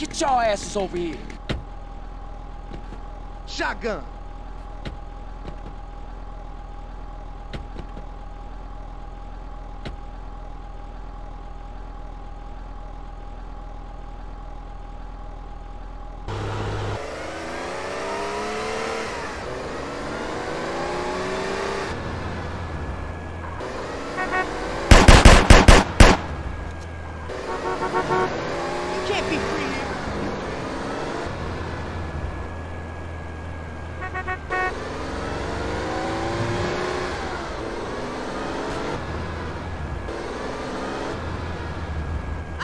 Get y'all asses over here. Shotgun.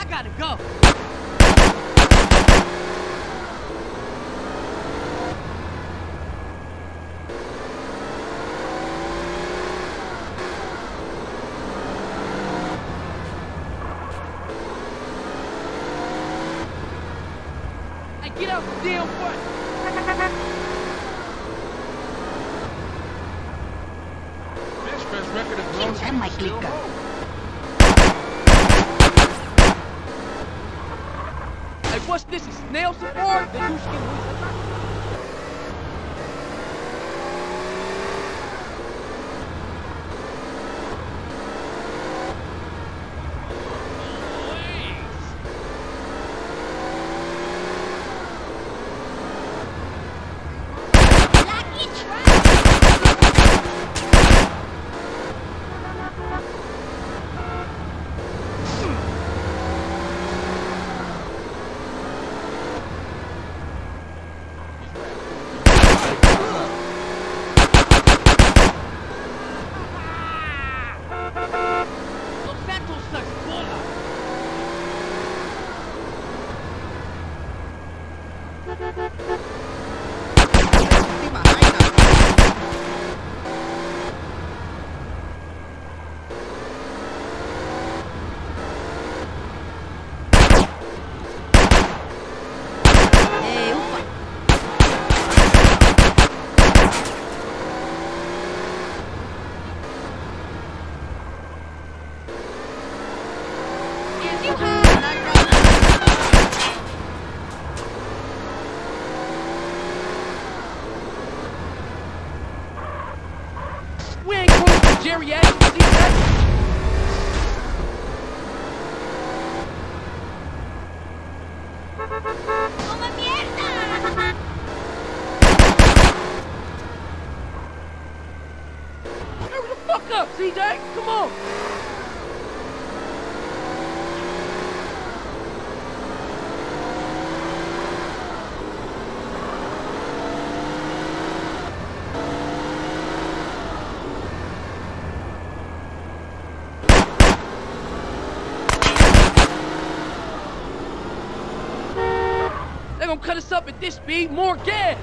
Gotta go. Hey, get out the damn front. Best record of growth. That might leak up. What's this? Is nail support? The new skin gonna cut us up at this speed, more gas!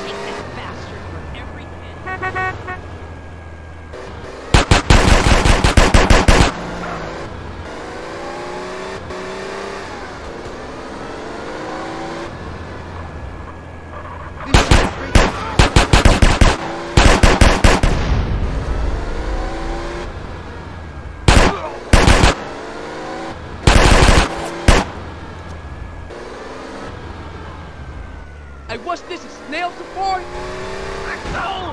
Take that bastard for every hit. What's this? Is nail support? I go!